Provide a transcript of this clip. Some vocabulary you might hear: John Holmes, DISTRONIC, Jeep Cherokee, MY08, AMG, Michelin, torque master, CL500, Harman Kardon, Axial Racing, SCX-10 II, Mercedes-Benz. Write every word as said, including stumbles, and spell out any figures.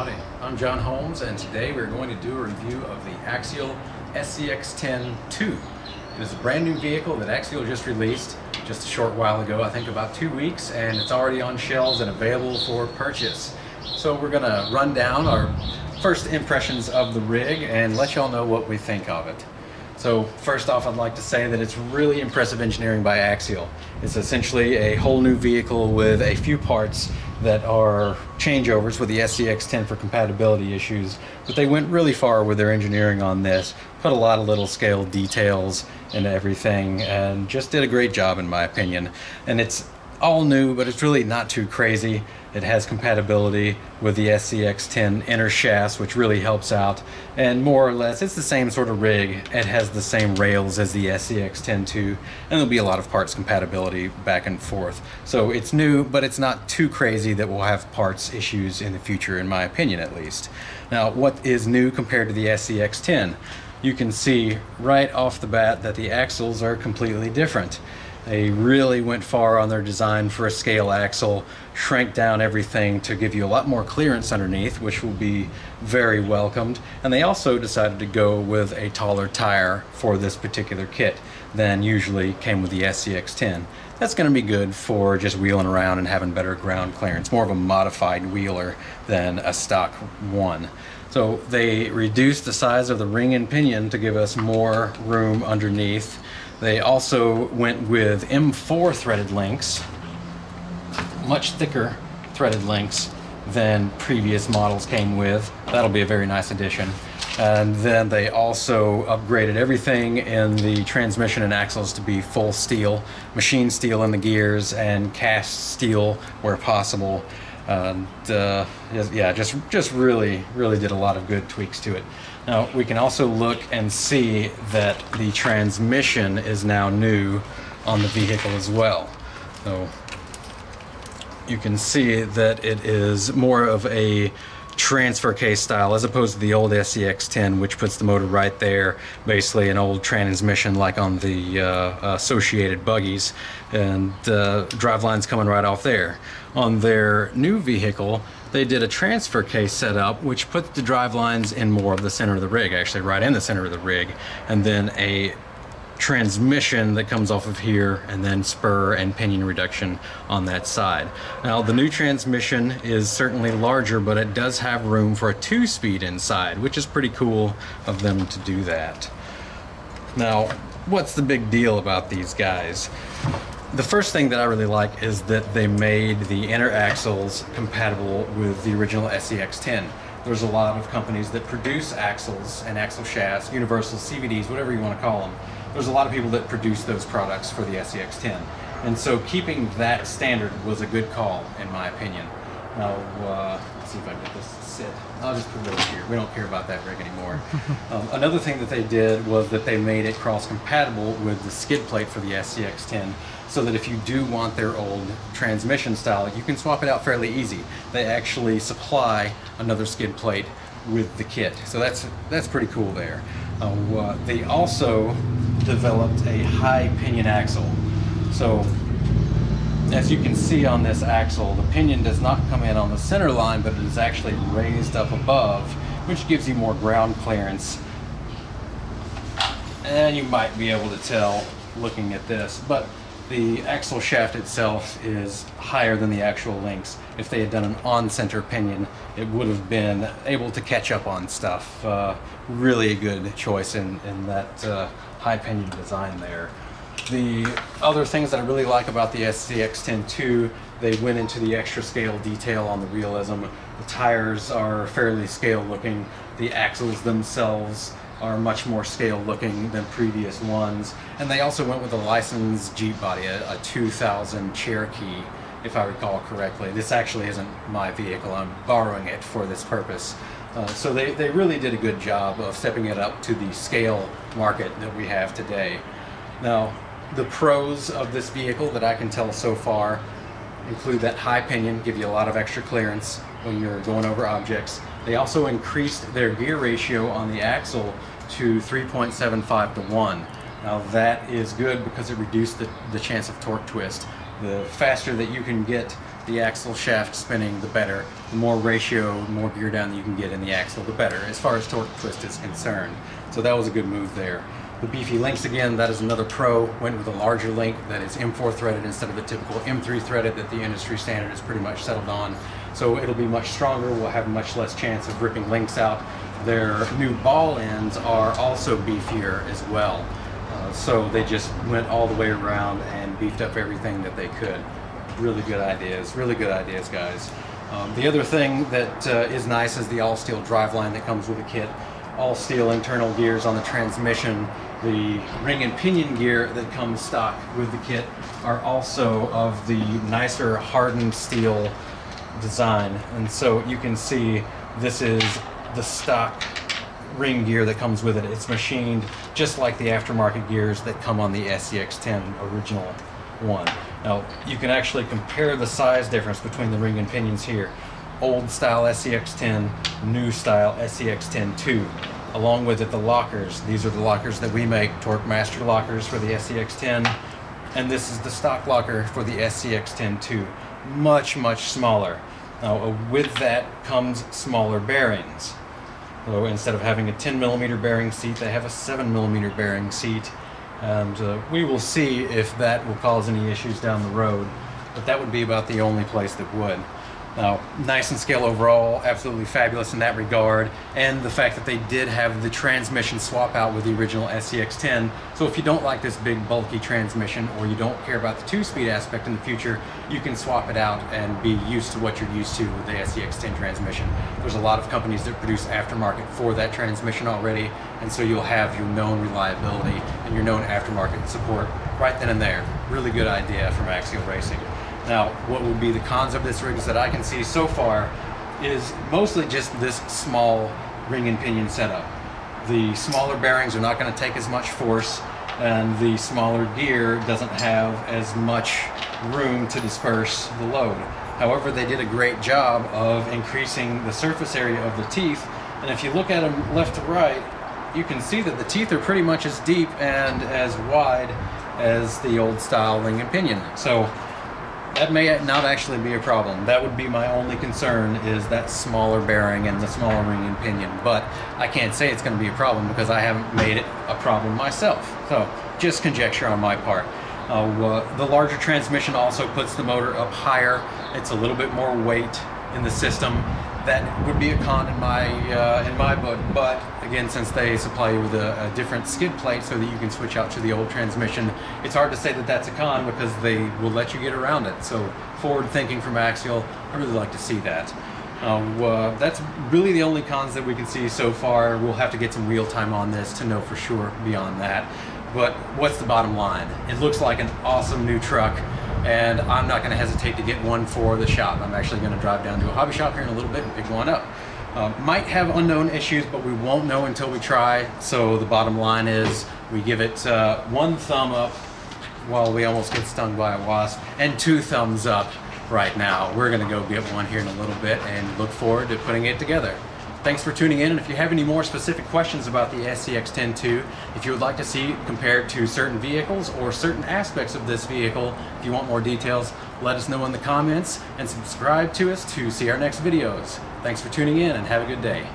Howdy, I'm John Holmes, and today we're going to do a review of the Axial S C X ten two. It is a brand new vehicle that Axial just released just a short while ago, I think about two weeks, and it's already on shelves and available for purchase. So we're going to run down our first impressions of the rig and let y'all know what we think of it. So first off, I'd like to say that it's really impressive engineering by Axial. It's essentially a whole new vehicle with a few parts that are changeovers with the S C X ten for compatibility issues, but they went really far with their engineering on this, put a lot of little scale details into everything, and just did a great job in my opinion. And it's all new, but it's really not too crazy. It has compatibility with the S C X ten inner shafts, which really helps out. And more or less, it's the same sort of rig. It has the same rails as the S C X ten two, and there'll be a lot of parts compatibility back and forth. So it's new, but it's not too crazy that we'll have parts issues in the future, in my opinion at least. Now, what is new compared to the S C X ten? You can see right off the bat that the axles are completely different. They really went far on their design for a scale axle, shrank down everything to give you a lot more clearance underneath, which will be very welcomed. And they also decided to go with a taller tire for this particular kit than usually came with the S C X ten. That's going to be good for just wheeling around and having better ground clearance, more of a modified wheeler than a stock one. So they reduced the size of the ring and pinion to give us more room underneath. They also went with M four threaded links, much thicker threaded links than previous models came with. That'll be a very nice addition. And then they also upgraded everything in the transmission and axles to be full steel, machine steel in the gears, and cast steel where possible. And uh, yeah, just just really, really did a lot of good tweaks to it. Now, we can also look and see that the transmission is now new on the vehicle as well. So you can see that it is more of a transfer case style as opposed to the old S C X ten, which puts the motor right there, basically an old transmission like on the uh, associated buggies, and uh, drivelines coming right off there. On their new vehicle, they did a transfer case setup, which puts the drivelines in more of the center of the rig, actually right in the center of the rig, and then a transmission that comes off of here, and then spur and pinion reduction on that side. Now, the new transmission is certainly larger, but it does have room for a two-speed inside, which is pretty cool of them to do that. Now, what's the big deal about these guys? The first thing that I really like is that they made the inner axles compatible with the original S C X ten. There's a lot of companies that produce axles and axle shafts, universals, C V Ds, whatever you want to call them. There's a lot of people that produce those products for the S C X ten. And so keeping that standard was a good call, in my opinion. Now, uh, let's see if I can get this to sit. I'll just put it over here. We don't care about that rig anymore. um, another thing that they did was that they made it cross-compatible with the skid plate for the S C X ten, so that if you do want their old transmission style, you can swap it out fairly easy. They actually supply another skid plate with the kit. So that's, that's pretty cool there. Uh, uh, they also developed a high pinion axle. So as you can see on this axle, the pinion does not come in on the center line, but it is actually raised up above, which gives you more ground clearance. And you might be able to tell looking at this, but the axle shaft itself is higher than the actual links. If they had done an on-center pinion, it would have been able to catch up on stuff. Uh, really a good choice in, in that uh, high pinion design there. The other things that I really like about the S C X ten two, they went into the extra scale detail on the realism. The tires are fairly scale looking. The axles themselves are much more scale looking than previous ones. And they also went with a licensed Jeep body, a, a two thousand Cherokee, if I recall correctly. This actually isn't my vehicle, I'm borrowing it for this purpose. Uh, so they, they really did a good job of stepping it up to the scale market that we have today. Now, the pros of this vehicle that I can tell so far include that high pinion, give you a lot of extra clearance when you're going over objects. They also increased their gear ratio on the axle to three point seven five to one. Now that is good because it reduced the, the chance of torque twist. The faster that you can get the axle shaft spinning, the better. The more ratio, more gear down that you can get in the axle, the better, as far as torque twist is concerned. So that was a good move there. The beefy links, again, that is another pro. Went with a larger link that is M four threaded instead of the typical M three threaded that the industry standard is pretty much settled on. So it'll be much stronger. We'll have much less chance of ripping links out. Their new ball ends are also beefier as well. Uh, so they just went all the way around and beefed up everything that they could. Really good ideas, really good ideas, guys. Um, the other thing that uh, is nice is the all-steel driveline that comes with the kit. All-steel internal gears on the transmission. The ring and pinion gear that comes stock with the kit are also of the nicer hardened steel design. And so you can see this is the stock ring gear that comes with it. It's machined just like the aftermarket gears that come on the S C X ten original one. Now you can actually compare the size difference between the ring and pinions here. Old style S C X ten, new style S C X ten two. Along with it, the lockers. These are the lockers that we make, torque master lockers for the S C X ten, and this is the stock locker for the S C X ten two. Much, much smaller. Now with that comes smaller bearings. So instead of having a ten millimeter bearing seat, they have a seven millimeter bearing seat. And uh, we will see if that will cause any issues down the road, but that would be about the only place that would. Now, nice and scale overall, absolutely fabulous in that regard, and the fact that they did have the transmission swap out with the original S C X ten. So if you don't like this big bulky transmission, or you don't care about the two-speed aspect in the future, you can swap it out and be used to what you're used to with the S C X ten transmission. There's a lot of companies that produce aftermarket for that transmission already, and so you'll have your known reliability and your known aftermarket support right then and there. Really good idea from Axial Racing. Now, what would be the cons of this rig that I can see so far is mostly just this small ring and pinion setup. The smaller bearings are not going to take as much force, and the smaller gear doesn't have as much room to disperse the load. However, they did a great job of increasing the surface area of the teeth, and if you look at them left to right, you can see that the teeth are pretty much as deep and as wide as the old style ring and pinion. So that may not actually be a problem. That would be my only concern, is that smaller bearing and the smaller ring and pinion. But I can't say it's going to be a problem because I haven't made it a problem myself. So just conjecture on my part. Uh, uh, the larger transmission also puts the motor up higher. It's a little bit more weight in the system. That would be a con in my uh, in my book. But again, since they supply you with a, a different skid plate so that you can switch out to the old transmission, it's hard to say that that's a con because they will let you get around it. So forward thinking from Axial, I really like to see that. Uh, uh, that's really the only cons that we can see so far. We'll have to get some real time on this to know for sure beyond that. But what's the bottom line? It looks like an awesome new truck, and I'm not going to hesitate to get one for the shop. I'm actually going to drive down to a hobby shop here in a little bit and pick one up. Uh, might have unknown issues, but we won't know until we try. So the bottom line is we give it uh, one thumb up while we almost get stung by a wasp, and two thumbs up right now. We're going to go get one here in a little bit and look forward to putting it together. Thanks for tuning in, and if you have any more specific questions about the S C X ten two, if you would like to see compared to certain vehicles or certain aspects of this vehicle, if you want more details, let us know in the comments and subscribe to us to see our next videos. Thanks for tuning in, and have a good day.